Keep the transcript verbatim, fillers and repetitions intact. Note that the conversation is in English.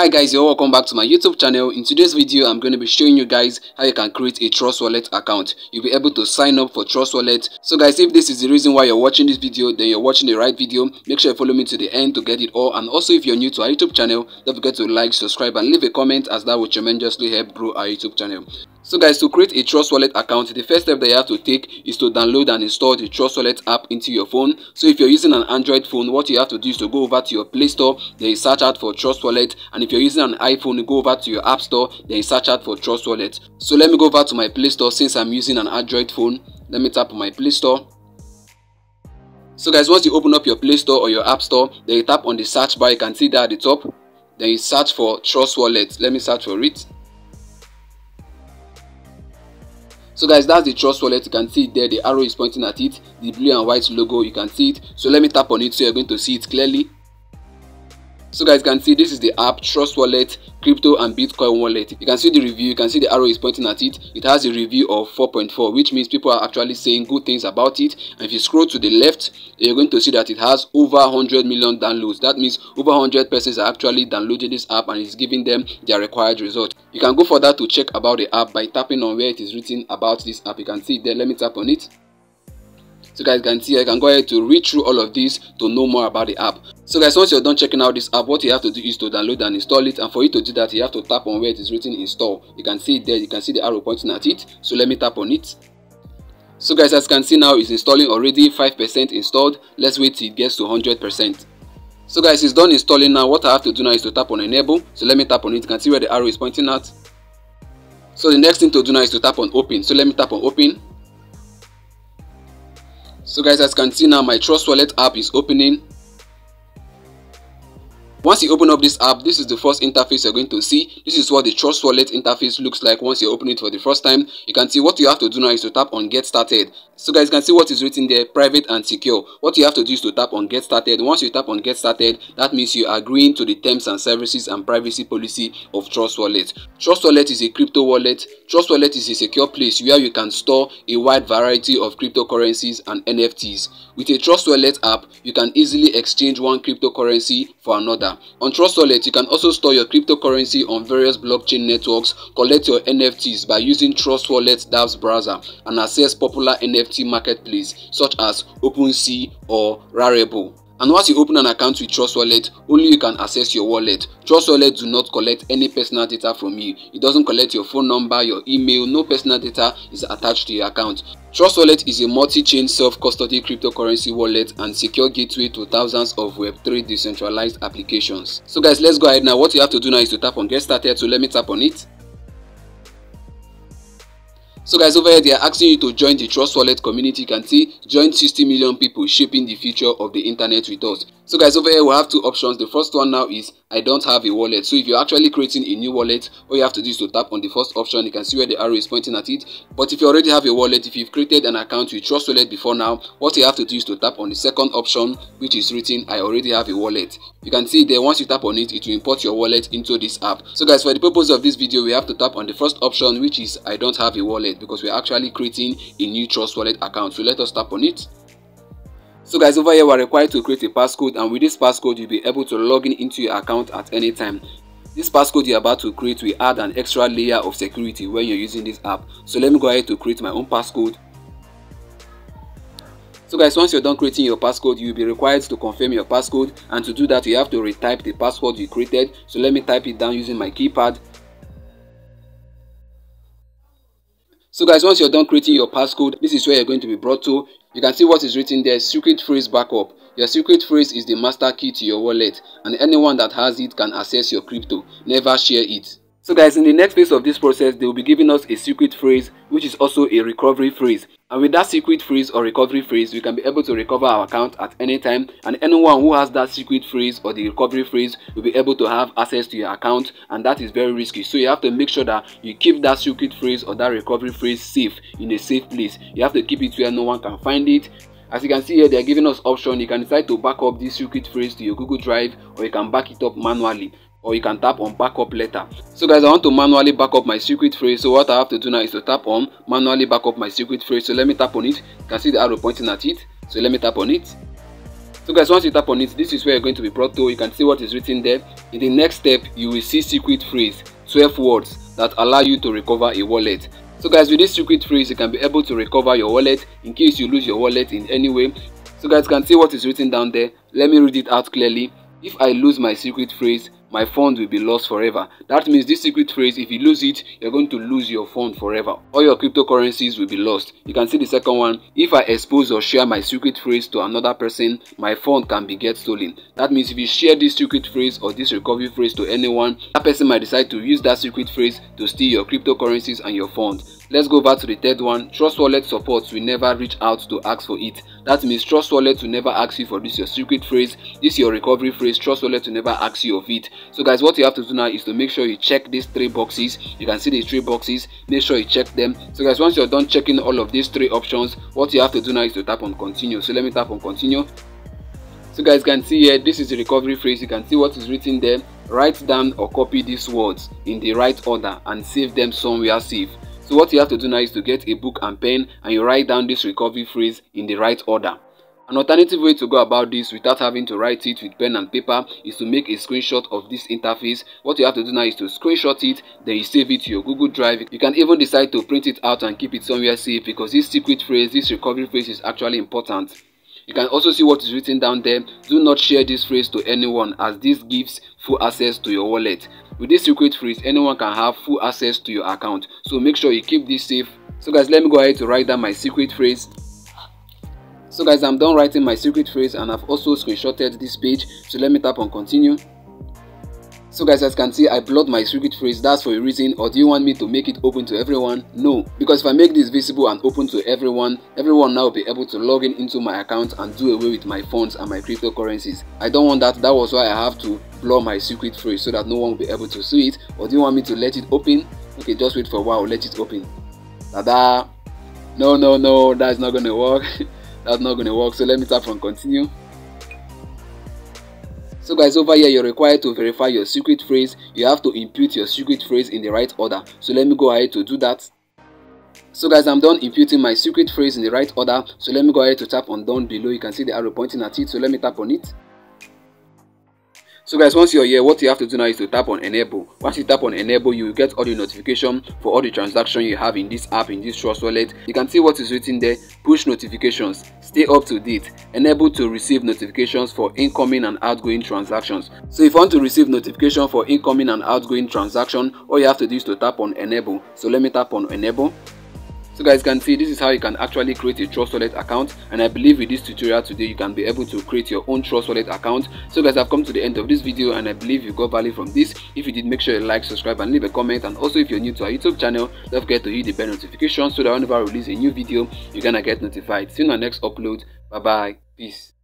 Hi guys, you're welcome back to my YouTube channel. In today's video, I'm going to be showing you guys how you can create a Trust Wallet account. You'll be able to sign up for Trust Wallet. So guys, if this is the reason why you're watching this video, then you're watching the right video. Make sure you follow me to the end to get it all. And also, if you're new to our YouTube channel, don't forget to like, subscribe and leave a comment, as that will tremendously help grow our YouTube channel. So guys, to create a Trust Wallet account, the first step that you have to take is to download and install the Trust Wallet app into your phone. So if you're using an Android phone, what you have to do is to go over to your Play Store, then you search out for Trust Wallet. And if you're using an iPhone, go over to your App Store, then you search out for Trust Wallet. So let me go over to my Play Store since I'm using an Android phone. Let me tap on my Play Store. So guys, once you open up your Play Store or your App Store, then you tap on the search bar. You can see that at the top. Then you search for Trust Wallet. Let me search for it. So guys, that's the Trust Wallet. You can see it there. The arrow is pointing at it. The blue and white logo, you can see it. So let me tap on it so you're going to see it clearly. So guys, you can see this is the app, Trust Wallet, crypto and Bitcoin wallet. You can see the review. You can see the arrow is pointing at it. It has a review of four point four, which means people are actually saying good things about it. And if you scroll to the left, you're going to see that it has over one hundred million downloads. That means over one hundred persons are actually downloading this app and it's giving them their required result. You can go further to check about the app by tapping on where it is written about this app. You can see it there. Let me tap on it. So guys, you can see I can go ahead to read through all of this to know more about the app. So guys, once you're done checking out this app, what you have to do is to download and install it. And for you to do that, you have to tap on where it is written install. You can see it there. You can see the arrow pointing at it. So let me tap on it. So guys, as you can see now, it's installing already. five percent installed. Let's wait till it gets to one hundred percent. So guys, it's done installing now. What I have to do now is to tap on enable. So let me tap on it. You can see where the arrow is pointing at. So the next thing to do now is to tap on open. So let me tap on open. So guys, as you can see now, my Trust Wallet app is opening. Once you open up this app, this is the first interface you're going to see. This is what the Trust Wallet interface looks like once you open it for the first time. You can see what you have to do now is to tap on get started. So guys, you can see what is written there, private and secure. What you have to do is to tap on get started. Once you tap on get started, that means you are agreeing to the terms and services and privacy policy of Trust Wallet. Trust Wallet is a crypto wallet. Trust Wallet is a secure place where you can store a wide variety of cryptocurrencies and N F Ts. With a Trust Wallet app, you can easily exchange one cryptocurrency for another. On Trust Wallet, you can also store your cryptocurrency on various blockchain networks, collect your N F Ts by using Trust Wallet's dApps browser, and access popular N F T marketplaces such as OpenSea or Rarible. And once you open an account with Trust Wallet, only you can access your wallet. Trust Wallet do not collect any personal data from you. It doesn't collect your phone number, your email. No personal data is attached to your account. Trust Wallet is a multi-chain self-custody cryptocurrency wallet and secure gateway to thousands of web three decentralized applications. So guys, let's go ahead now. What you have to do now is to tap on get started. So let me tap on it. So guys, over here they are asking you to join the Trust Wallet community. You can see join sixty million people shaping the future of the internet with us. So guys, over here we have two options. The first one now is I don't have a wallet. So if you're actually creating a new wallet, all you have to do is to tap on the first option. You can see where the arrow is pointing at it. But if you already have a wallet, if you've created an account with Trust Wallet before now, what you have to do is to tap on the second option, which is written I already have a wallet. You can see there, once you tap on it, it will import your wallet into this app. So guys, for the purpose of this video, we have to tap on the first option, which is I don't have a wallet, because we're actually creating a new Trust Wallet account. So let us tap on it. So guys, over here we're required to create a passcode, and with this passcode you'll be able to log in into your account at any time. This passcode you're about to create will add an extra layer of security when you're using this app. So let me go ahead to create my own passcode. So guys, once you're done creating your passcode, you'll be required to confirm your passcode, and to do that you have to retype the password you created. So let me type it down using my keypad. So guys, once you're done creating your passcode, this is where you're going to be brought to. You can see what is written there, secret phrase backup. Your secret phrase is the master key to your wallet, and anyone that has it can access your crypto. Never share it. So guys, in the next phase of this process, they will be giving us a secret phrase, which is also a recovery phrase. And with that secret phrase or recovery phrase, we can be able to recover our account at any time, and anyone who has that secret phrase or the recovery phrase will be able to have access to your account, and that is very risky. So you have to make sure that you keep that secret phrase or that recovery phrase safe in a safe place. You have to keep it where no one can find it. As you can see here, they are giving us option. You can decide to back up this secret phrase to your Google Drive, or you can back it up manually, or you can tap on backup later. So guys, I want to manually back up my secret phrase. So what I have to do now is to tap on manually back up my secret phrase. So let me tap on it. You can see the arrow pointing at it. So let me tap on it. So guys, once you tap on it, this is where you're going to be brought to. You can see what is written there. In the next step, you will see secret phrase, twelve words that allow you to recover a wallet. So guys, with this secret phrase, you can be able to recover your wallet in case you lose your wallet in any way. So guys, you can see what is written down there. Let me read it out clearly. If I lose my secret phrase, my fund will be lost forever. That means this secret phrase, if you lose it, you're going to lose your fund forever. All your cryptocurrencies will be lost. You can see the second one. If I expose or share my secret phrase to another person, my fund can be get stolen. That means if you share this secret phrase or this recovery phrase to anyone, that person might decide to use that secret phrase to steal your cryptocurrencies and your fund. Let's go back to the third one. Trust Wallet support will never reach out to ask for it. That means Trust Wallet will never ask you for this your secret phrase, this your recovery phrase. Trust Wallet will never ask you of it. So guys, what you have to do now is to make sure you check these three boxes. You can see these three boxes. Make sure you check them. So guys, once you're done checking all of these three options, what you have to do now is to tap on continue. So let me tap on continue. So guys, you can see here, this is the recovery phrase. You can see what is written there. Write down or copy these words in the right order and save them somewhere safe. So what you have to do now is to get a book and pen and you write down this recovery phrase in the right order. An alternative way to go about this without having to write it with pen and paper is to make a screenshot of this interface. What you have to do now is to screenshot it, then you save it to your Google Drive. You can even decide to print it out and keep it somewhere safe because this secret phrase, this recovery phrase is actually important. You can also see what is written down there. Do not share this phrase to anyone as this gives full access to your wallet. With this secret phrase, anyone can have full access to your account. So make sure you keep this safe. So guys, let me go ahead to write down my secret phrase. So guys, I'm done writing my secret phrase and I've also screenshotted this page. So let me tap on continue. So guys, as you can see, I blurred my secret phrase. That's for a reason. Or do you want me to make it open to everyone? No, because if I make this visible and open to everyone, everyone now will be able to log in into my account and do away with my funds and my cryptocurrencies. I don't want that. That was why I have to blur my secret phrase so that no one will be able to see it. Or do you want me to let it open? Okay, just wait for a while, let it open. Ta-da! No, no, no, that's not gonna work. That's not gonna work. So let me tap on continue. So guys, over here, you're required to verify your secret phrase. You have to input your secret phrase in the right order. So let me go ahead to do that. So guys, I'm done inputting my secret phrase in the right order. So let me go ahead to tap on down below. You can see the arrow pointing at it. So let me tap on it. So guys, once you're here, what you have to do now is to tap on enable. Once you tap on enable, you will get all the notification for all the transactions you have in this app, in this Trust Wallet. You can see what is written there. Push notifications. Stay up to date. Enable to receive notifications for incoming and outgoing transactions. So if you want to receive notification for incoming and outgoing transaction, all you have to do is to tap on enable. So let me tap on enable. So guys, you can see this is how you can actually create a Trust Wallet account, and I believe with this tutorial today you can be able to create your own Trust Wallet account. So guys, I've come to the end of this video and I believe you got value from this. If you did, make sure you like, subscribe and leave a comment, and also if you're new to our YouTube channel, don't forget to hit the bell notification so that whenever I release a new video, you're gonna get notified. See you in our next upload. Bye bye. Peace.